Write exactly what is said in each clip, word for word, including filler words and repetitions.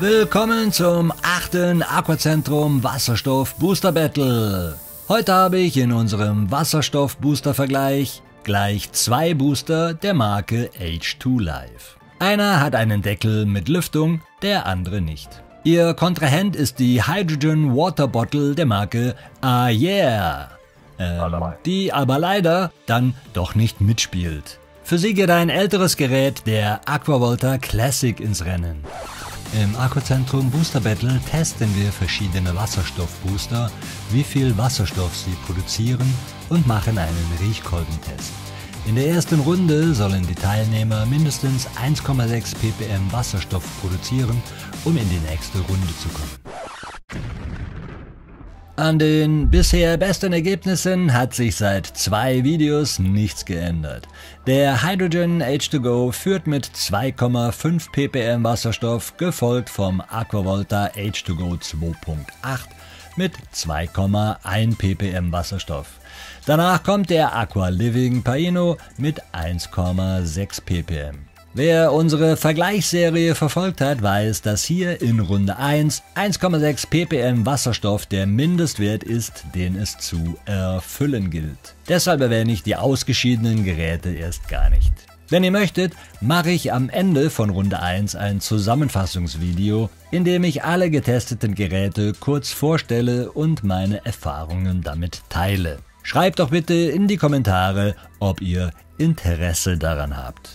Willkommen zum achten Aquacentrum Wasserstoff Booster Battle. Heute habe ich in unserem Wasserstoff Booster Vergleich gleich zwei Booster der Marke H zwei Life. Einer hat einen Deckel mit Lüftung, der andere nicht. Ihr Kontrahent ist die Hydrogen Water Bottle der Marke Ayeah, ähm, die aber leider dann doch nicht mitspielt. Für sie geht ein älteres Gerät, der Aquavolta Classic, ins Rennen. Im Aquacentrum Booster Battle testen wir verschiedene Wasserstoffbooster, wie viel Wasserstoff sie produzieren, und machen einen Riechkolbentest. In der ersten Runde sollen die Teilnehmer mindestens eins Komma sechs ppm Wasserstoff produzieren, um in die nächste Runde zu kommen. An den bisher besten Ergebnissen hat sich seit zwei Videos nichts geändert. Der Hydrogen H zwei Go führt mit zwei Komma fünf ppm Wasserstoff, gefolgt vom Aquavolta H zwei Go zwei Punkt acht mit zwei Komma eins ppm Wasserstoff. Danach kommt der AquaLiving Paino mit eins Komma sechs ppm. Wer unsere Vergleichsserie verfolgt hat, weiß, dass hier in Runde eins eins Komma sechs ppm Wasserstoff der Mindestwert ist, den es zu erfüllen gilt. Deshalb erwähne ich die ausgeschiedenen Geräte erst gar nicht. Wenn ihr möchtet, mache ich am Ende von Runde eins ein Zusammenfassungsvideo, in dem ich alle getesteten Geräte kurz vorstelle und meine Erfahrungen damit teile. Schreibt doch bitte in die Kommentare, ob ihr Interesse daran habt.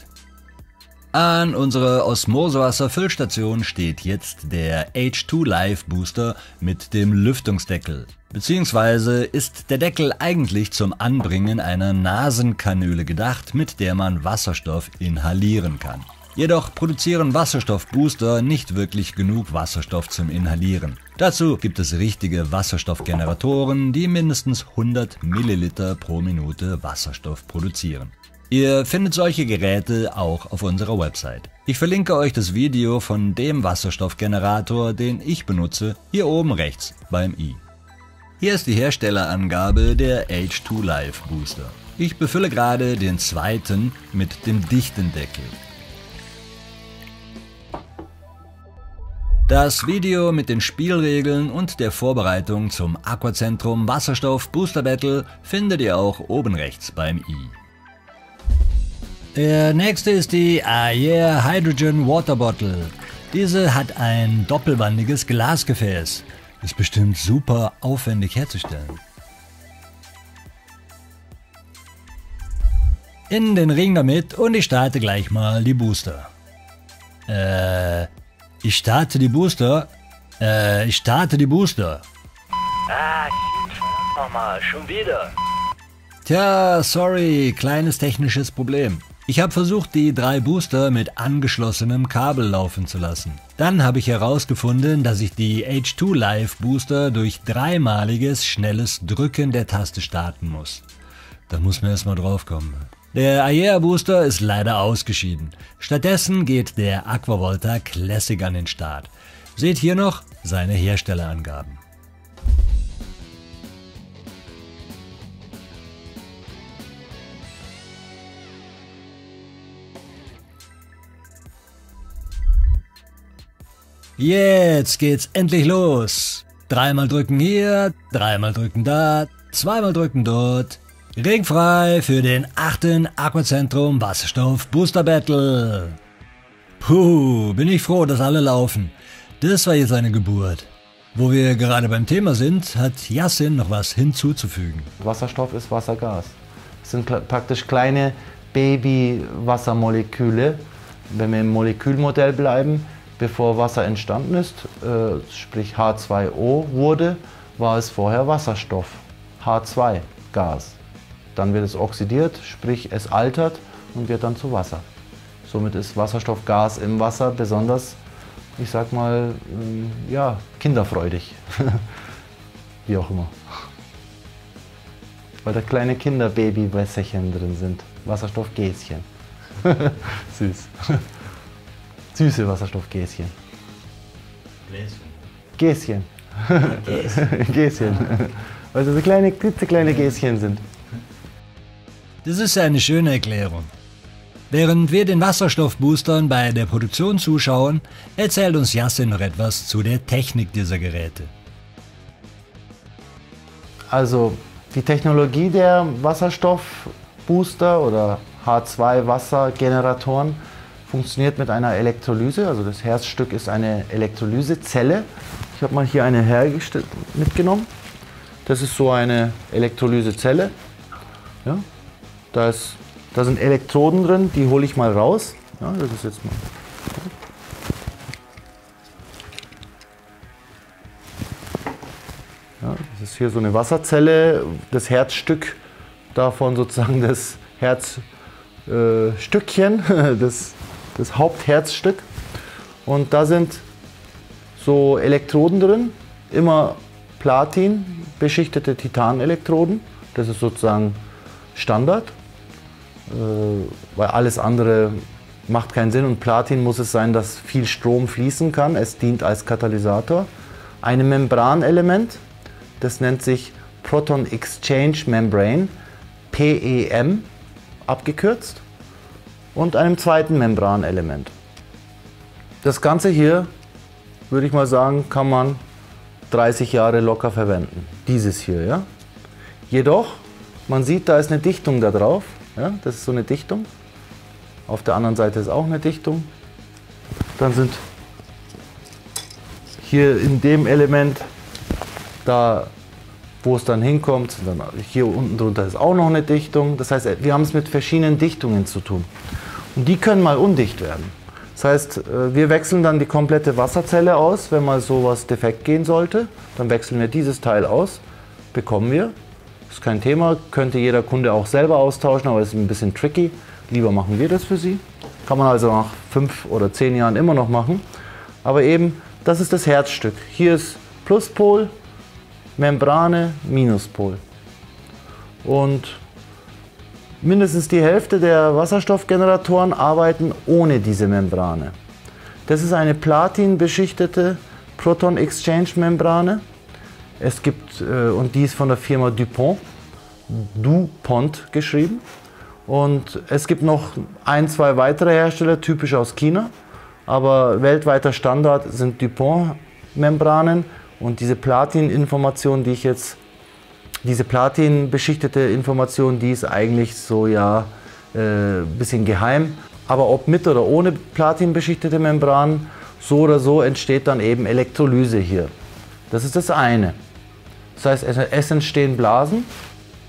An unserer Osmosewasser-Füllstation steht jetzt der H zwei Life Booster mit dem Lüftungsdeckel. Beziehungsweise ist der Deckel eigentlich zum Anbringen einer Nasenkanüle gedacht, mit der man Wasserstoff inhalieren kann. Jedoch produzieren Wasserstoffbooster nicht wirklich genug Wasserstoff zum Inhalieren. Dazu gibt es richtige Wasserstoffgeneratoren, die mindestens hundert Milliliter pro Minute Wasserstoff produzieren. Ihr findet solche Geräte auch auf unserer Website. Ich verlinke euch das Video von dem Wasserstoffgenerator, den ich benutze, hier oben rechts beim i. Hier ist die Herstellerangabe der H zwei Life Booster. Ich befülle gerade den zweiten mit dem dichten Deckel. Das Video mit den Spielregeln und der Vorbereitung zum Aquacentrum Wasserstoff Booster Battle findet ihr auch oben rechts beim i. Der nächste ist die Ayeah Hydrogen Water Bottle. Diese hat ein doppelwandiges Glasgefäß. Ist bestimmt super aufwendig herzustellen. In den Ring damit und ich starte gleich mal die Booster. Äh, ich starte die Booster. Äh, ich starte die Booster. Ah, nochmal, schon wieder. Tja, sorry, kleines technisches Problem. Ich habe versucht, die drei Booster mit angeschlossenem Kabel laufen zu lassen. Dann habe ich herausgefunden, dass ich die H zwei Life Booster durch dreimaliges, schnelles Drücken der Taste starten muss. Da muss man erstmal drauf kommen. Der Ayeah Booster ist leider ausgeschieden. Stattdessen geht der Aquavolta Classic an den Start. Seht hier noch seine Herstellerangaben. Jetzt geht's endlich los. Dreimal drücken hier, dreimal drücken da, zweimal drücken dort. Ring frei für den achten Aquacentrum Wasserstoff Booster Battle. Puh, bin ich froh, dass alle laufen. Das war jetzt eine Geburt. Wo wir gerade beim Thema sind, hat Yassin noch was hinzuzufügen. Wasserstoff ist Wassergas. Es sind praktisch kleine Baby-Wassermoleküle. Wenn wir im Molekülmodell bleiben, bevor Wasser entstanden ist, äh, sprich H zwei O wurde, war es vorher Wasserstoff, H zwei Gas. Dann wird es oxidiert, sprich es altert und wird dann zu Wasser. Somit ist Wasserstoffgas im Wasser besonders, ich sag mal, äh, ja, kinderfreudig. Wie auch immer. Weil da kleine Kinderbaby-Wässerchen drin sind. Wasserstoffgäschen. Süß. Süße Wasserstoffgäschen. Gäschen. Gäschen. Gäschen. Also so kleine, klitzekleine Gäschen sind. Das ist eine schöne Erklärung. Während wir den Wasserstoffboostern bei der Produktion zuschauen, erzählt uns Yasin noch etwas zu der Technik dieser Geräte. Also die Technologie der Wasserstoffbooster oder H zwei Wassergeneratoren funktioniert mit einer Elektrolyse. Also das Herzstück ist eine Elektrolysezelle. Ich habe mal hier eine hergestellt mitgenommen. Das ist so eine Elektrolysezelle. Ja, da, ist, da sind Elektroden drin, die hole ich mal raus. Ja, das ist jetzt mal. Ja, das ist hier so eine Wasserzelle, das Herzstück davon sozusagen, das Herzstückchen, äh, das, das Hauptherzstück. Und da sind so Elektroden drin, immer Platin beschichtete Titanelektroden. Das ist sozusagen Standard, weil alles andere macht keinen Sinn. Und Platin muss es sein, dass viel Strom fließen kann. Es dient als Katalysator. Ein Membranelement, das nennt sich Proton Exchange Membrane, P E M abgekürzt, und einem zweiten Membranelement. Das Ganze hier, würde ich mal sagen, kann man dreißig Jahre locker verwenden. Dieses hier, ja. Jedoch, man sieht, da ist eine Dichtung da drauf. Ja, das ist so eine Dichtung. Auf der anderen Seite ist auch eine Dichtung. Dann sind hier in dem Element, da wo es dann hinkommt, dann hier unten drunter ist auch noch eine Dichtung. Das heißt, wir haben es mit verschiedenen Dichtungen zu tun. Und die können mal undicht werden. Das heißt, wir wechseln dann die komplette Wasserzelle aus. Wenn mal sowas defekt gehen sollte, dann wechseln wir dieses Teil aus. Bekommen wir. Ist kein Thema, könnte jeder Kunde auch selber austauschen, aber ist ein bisschen tricky. Lieber machen wir das für sie. Kann man also nach fünf oder zehn Jahren immer noch machen. Aber eben, das ist das Herzstück. Hier ist Pluspol, Membrane, Minuspol. Und mindestens die Hälfte der Wasserstoffgeneratoren arbeiten ohne diese Membrane. Das ist eine platinbeschichtete Proton-Exchange-Membrane. Es gibt, und die ist von der Firma DuPont, DuPont geschrieben. Und es gibt noch ein, zwei weitere Hersteller, typisch aus China. Aber weltweiter Standard sind DuPont-Membranen. Und diese Platin-Information, die ich jetzt, diese platinbeschichtete Information, die ist eigentlich so, ja, ein äh, bisschen geheim. Aber ob mit oder ohne platinbeschichtete Membran, so oder so entsteht dann eben Elektrolyse hier. Das ist das eine. Das heißt, es entstehen Blasen.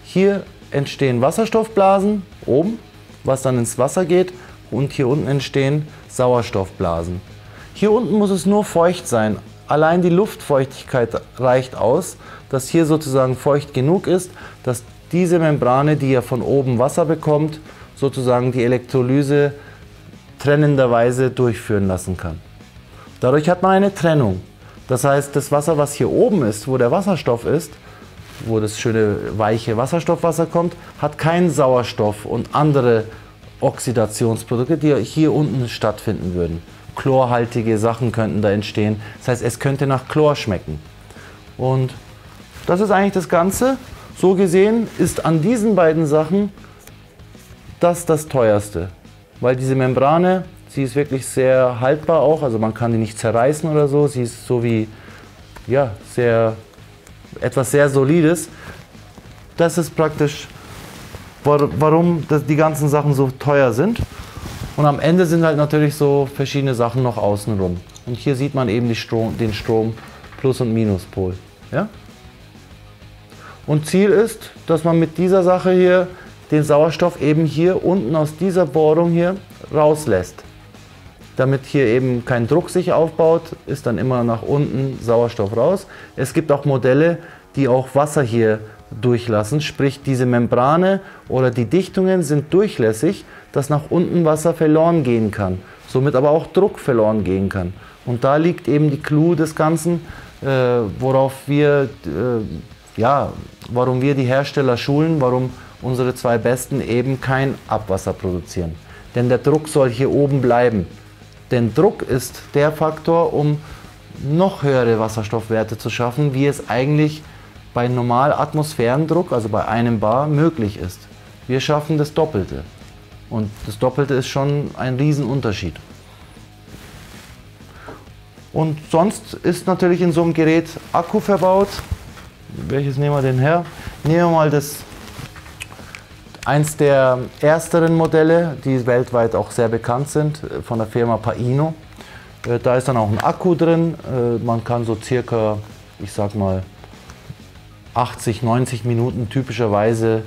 Hier entstehen Wasserstoffblasen, oben, was dann ins Wasser geht. Und hier unten entstehen Sauerstoffblasen. Hier unten muss es nur feucht sein. Allein die Luftfeuchtigkeit reicht aus, dass hier sozusagen feucht genug ist, dass diese Membrane, die ja von oben Wasser bekommt, sozusagen die Elektrolyse trennenderweise durchführen lassen kann. Dadurch hat man eine Trennung. Das heißt, das Wasser, was hier oben ist, wo der Wasserstoff ist, wo das schöne weiche Wasserstoffwasser kommt, hat keinen Sauerstoff und andere Oxidationsprodukte, die hier unten stattfinden würden. Chlorhaltige Sachen könnten da entstehen. Das heißt, es könnte nach Chlor schmecken. Und das ist eigentlich das Ganze. So gesehen ist an diesen beiden Sachen das das teuerste. Weil diese Membrane, sie ist wirklich sehr haltbar auch, also man kann die nicht zerreißen oder so. Sie ist so wie, ja, sehr, etwas sehr Solides. Das ist praktisch, warum die ganzen Sachen so teuer sind. Und am Ende sind halt natürlich so verschiedene Sachen noch außenrum. Und hier sieht man eben die Strom, den Strom Plus- und Minuspol. Ja? Und Ziel ist, dass man mit dieser Sache hier den Sauerstoff eben hier unten aus dieser Bohrung hier rauslässt. Damit hier eben kein Druck sich aufbaut, ist dann immer nach unten Sauerstoff raus. Es gibt auch Modelle, die auch Wasser hier durchlassen, sprich diese Membrane oder die Dichtungen sind durchlässig, dass nach unten Wasser verloren gehen kann, somit aber auch Druck verloren gehen kann. Und da liegt eben die Clou des Ganzen, äh, worauf wir, äh, ja, warum wir die Hersteller schulen, warum unsere zwei Besten eben kein Abwasser produzieren. Denn der Druck soll hier oben bleiben. Denn Druck ist der Faktor, um noch höhere Wasserstoffwerte zu schaffen, wie es eigentlich bei normal Atmosphärendruck, also bei einem Bar, möglich ist. Wir schaffen das Doppelte. Und das Doppelte ist schon ein Riesenunterschied. Und sonst ist natürlich in so einem Gerät Akku verbaut. Welches nehmen wir denn her? Nehmen wir mal das, eins der ersteren Modelle, die weltweit auch sehr bekannt sind, von der Firma Paino. Da ist dann auch ein Akku drin. Man kann so circa, ich sag mal, achtzig, neunzig Minuten typischerweise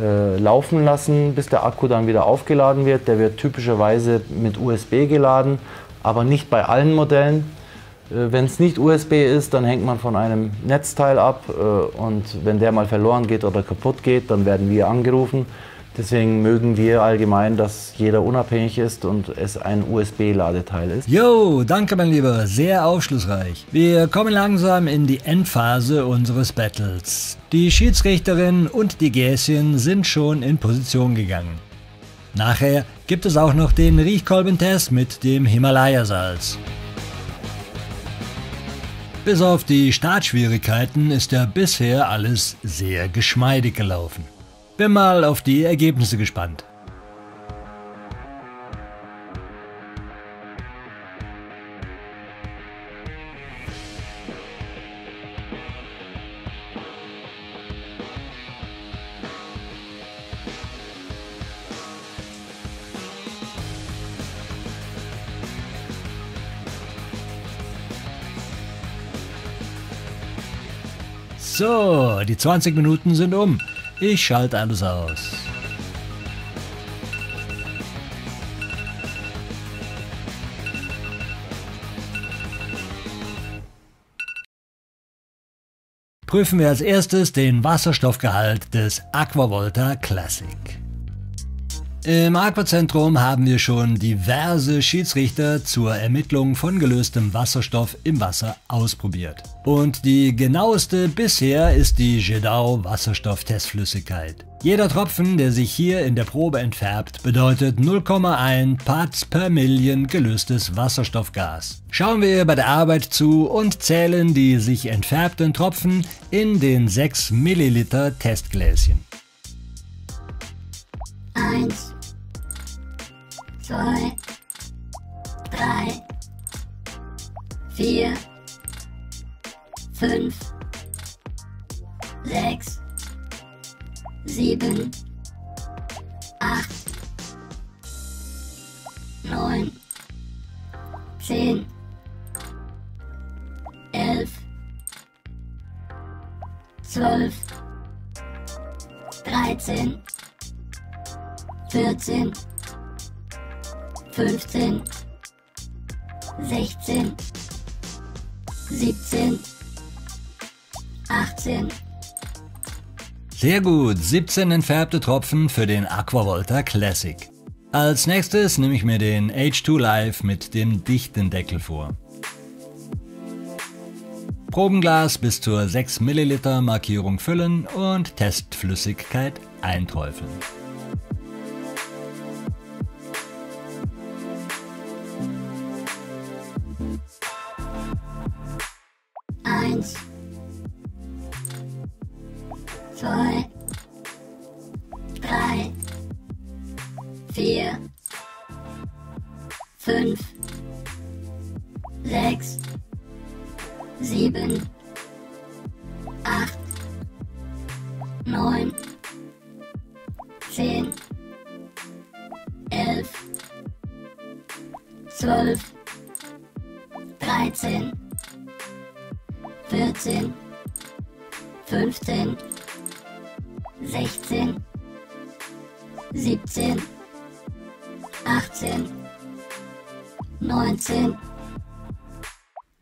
äh, laufen lassen, bis der Akku dann wieder aufgeladen wird. Der wird typischerweise mit U S B geladen, aber nicht bei allen Modellen. Äh, wenn es nicht U S B ist, dann hängt man von einem Netzteil ab äh, und wenn der mal verloren geht oder kaputt geht, dann werden wir angerufen. Deswegen mögen wir allgemein, dass jeder unabhängig ist und es ein U S B-Ladeteil ist. Jo, danke mein Lieber, sehr aufschlussreich. Wir kommen langsam in die Endphase unseres Battles. Die Schiedsrichterin und die Gäschen sind schon in Position gegangen. Nachher gibt es auch noch den Riechkolbentest mit dem Himalaya-Salz. Bis auf die Startschwierigkeiten ist ja bisher alles sehr geschmeidig gelaufen. Bin mal auf die Ergebnisse gespannt. So, die zwanzig Minuten sind um. Ich schalte alles aus. Prüfen wir als erstes den Wasserstoffgehalt des Aquavolta Classic. Im Aquacentrum haben wir schon diverse Schiedsrichter zur Ermittlung von gelöstem Wasserstoff im Wasser ausprobiert. Und die genaueste bisher ist die Jedau Wasserstofftestflüssigkeit. Jeder Tropfen, der sich hier in der Probe entfärbt, bedeutet null Komma eins Parts per Million gelöstes Wasserstoffgas. Schauen wir bei der Arbeit zu und zählen die sich entfärbten Tropfen in den sechs Milliliter Testgläschen. eins, zwei, drei, vier, fünf, sechs, sieben, acht, neun, zehn, elf, zwölf, dreizehn, vierzehn, fünfzehn, sechzehn, siebzehn, achtzehn. Sehr gut, siebzehn entfärbte Tropfen für den Aquavolta Classic. Als nächstes nehme ich mir den H zwei Life mit dem dichten Deckel vor. Probenglas bis zur sechs Milliliter Markierung füllen und Testflüssigkeit einträufeln.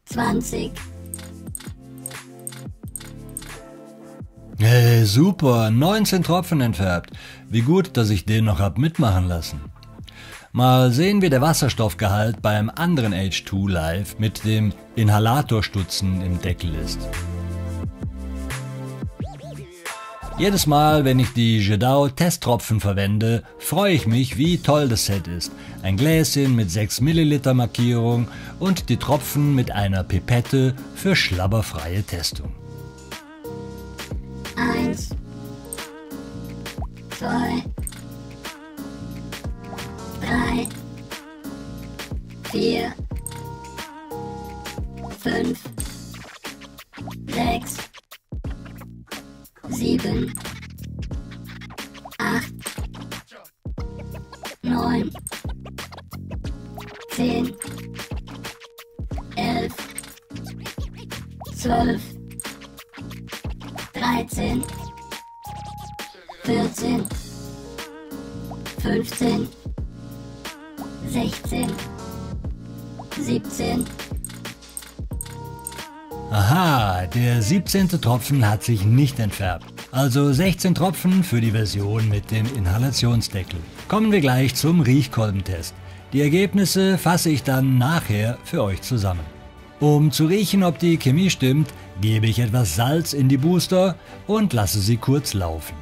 zwanzig. Hey, super, neunzehn Tropfen entfärbt. Wie gut, dass ich den noch hab mitmachen lassen. Mal sehen, wie der Wasserstoffgehalt beim anderen H zwei Life mit dem Inhalatorstutzen im Deckel ist. Jedes Mal, wenn ich die Jedau Testtropfen verwende, freue ich mich, wie toll das Set ist. Ein Gläschen mit sechs Milliliter Markierung und die Tropfen mit einer Pipette für schlabberfreie Testung. eins, zwei, drei, vier, fünf, sechs, sieben, acht, neun, zehn, elf, zwölf, dreizehn, vierzehn, fünfzehn, sechzehn, siebzehn. Aha, der siebzehnte Tropfen hat sich nicht entfärbt. Also sechzehn Tropfen für die Version mit dem Inhalationsdeckel. Kommen wir gleich zum Riechkolbentest. Die Ergebnisse fasse ich dann nachher für euch zusammen. Um zu riechen, ob die Chemie stimmt, gebe ich etwas Salz in die Booster und lasse sie kurz laufen.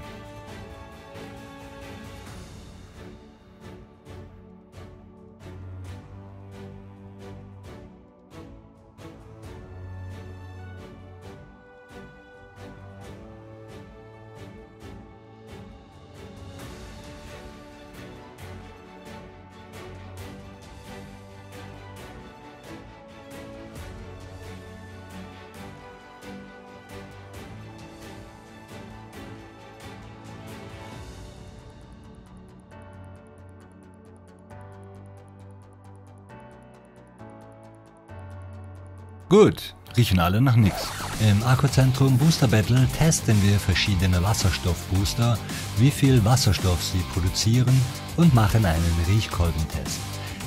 Gut, riechen alle nach nichts. Im Aquacentrum Booster Battle testen wir verschiedene Wasserstoffbooster, wie viel Wasserstoff sie produzieren und machen einen Riechkolbentest.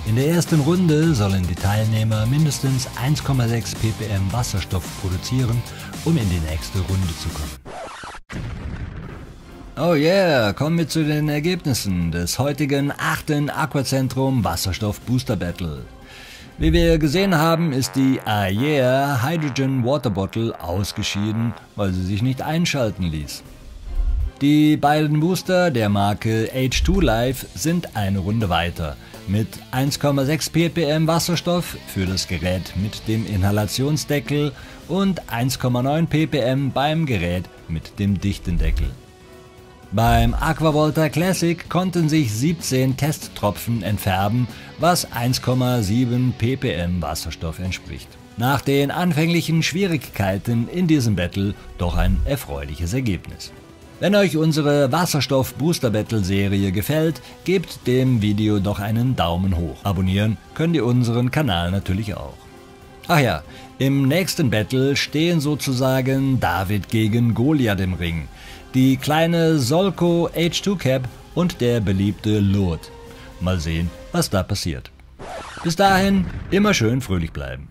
In der ersten Runde sollen die Teilnehmer mindestens eins Komma sechs ppm Wasserstoff produzieren, um in die nächste Runde zu kommen. Oh yeah, kommen wir zu den Ergebnissen des heutigen achten Aquacentrum Wasserstoff Booster Battle. Wie wir gesehen haben, ist die Ayeah Hydrogen Water Bottle ausgeschieden, weil sie sich nicht einschalten ließ. Die beiden Booster der Marke H zwei Life sind eine Runde weiter, mit eins Komma sechs ppm Wasserstoff für das Gerät mit dem Inhalationsdeckel und eins Komma neun ppm beim Gerät mit dem dichten Deckel. Beim Aquavolta Classic konnten sich siebzehn Testtropfen entfärben, was eins Komma sieben ppm Wasserstoff entspricht. Nach den anfänglichen Schwierigkeiten in diesem Battle doch ein erfreuliches Ergebnis. Wenn euch unsere Wasserstoff Booster Battle Serie gefällt, gebt dem Video doch einen Daumen hoch. Abonnieren könnt ihr unseren Kanal natürlich auch. Ach ja, im nächsten Battle stehen sozusagen David gegen Goliath im Ring. Die kleine Solco H zwei Cap und der beliebte Lourdes. Mal sehen, was da passiert. Bis dahin, immer schön fröhlich bleiben.